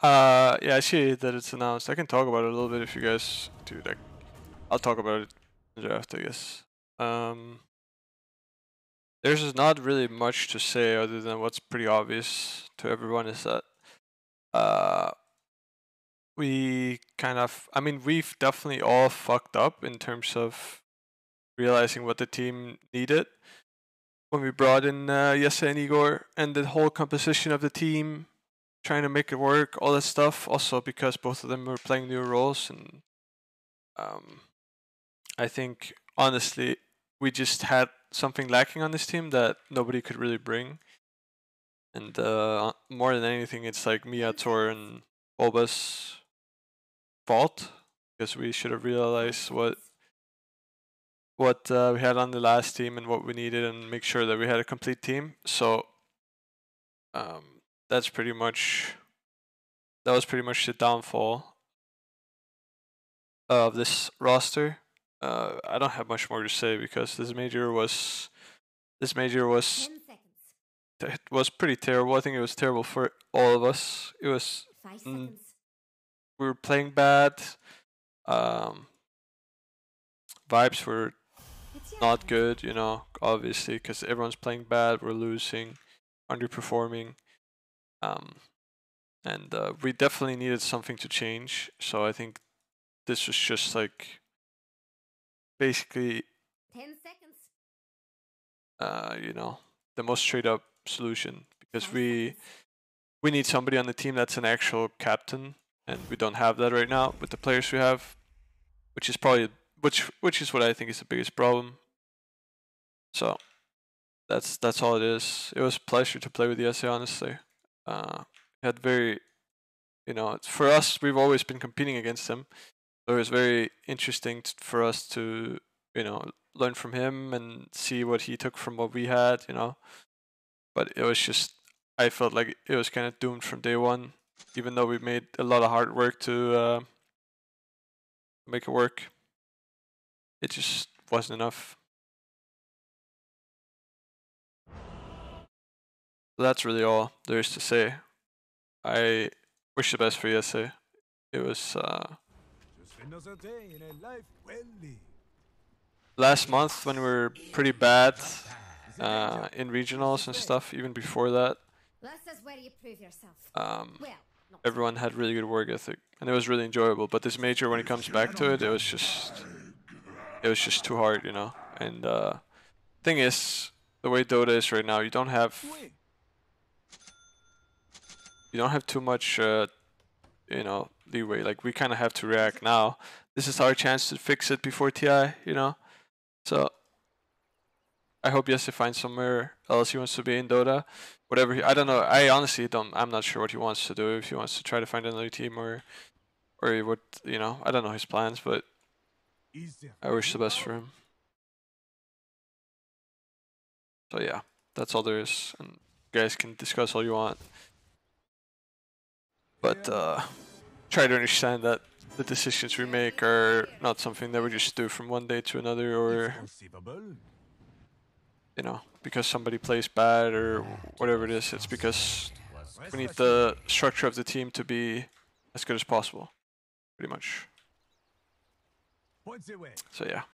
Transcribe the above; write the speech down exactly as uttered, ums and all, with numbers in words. Uh, yeah, I see that it's announced. I can talk about it a little bit if you guys do. Like, I'll talk about it in the draft, I guess. Um, there's not really much to say other than what's pretty obvious to everyone is that uh, we kind of, I mean, we've definitely all fucked up in terms of realizing what the team needed when we brought in uh, Yese and Igor and the whole composition of the team, trying to make it work, all that stuff. Also because both of them were playing new roles, and um, I think honestly we just had something lacking on this team that nobody could really bring. And uh, more than anything, it's like Mia, Tor, and Boba's fault, because we should have realized what what uh, we had on the last team and what we needed, and make sure that we had a complete team. So um, That's pretty much, that was pretty much the downfall of this roster. Uh, I don't have much more to say because this major was, this major was, it was pretty terrible. I think it was terrible for all of us. It was, mm, we were playing bad. Um, vibes were not good, you know, obviously, because everyone's playing bad. We're losing, underperforming. Um, and uh, we definitely needed something to change. So I think this was just like basically, ten seconds. Uh, you know, the most straight up solution, because we we need somebody on the team that's an actual captain, and we don't have that right now with the players we have, which is probably which which is what I think is the biggest problem. So that's that's all it is. It was a pleasure to play with Yese, honestly. Uh, had very, you know, it's, for us, we've always been competing against him, so it was very interesting t for us to, you know, learn from him and see what he took from what we had, you know. But it was just, I felt like it was kind of doomed from day one, even though we made a lot of hard work to uh, make it work. It just wasn't enough. That's really all there is to say. I wish the best for Yese. It was uh, last month when we were pretty bad uh, in regionals and stuff. Even before that, um, everyone had really good work ethic, and it was really enjoyable. But this major, when it comes back to it, it was just, it was just too hard, you know. And uh, thing is, the way Dota is right now, you don't have. You don't have too much, uh, you know, leeway. Like, we kind of have to react now. This is our chance to fix it before T I, you know. So I hope Yese finds somewhere else he wants to be in Dota. Whatever he, I don't know. I honestly don't. I'm not sure what he wants to do. If he wants to try to find another team, or, or what, you know, I don't know his plans. But I wish the best for him. So yeah, that's all there is. And you guys can discuss all you want. But uh, try to understand that the decisions we make are not something that we just do from one day to another, or, you know, because somebody plays bad or whatever it is. It's because we need the structure of the team to be as good as possible, pretty much. So yeah.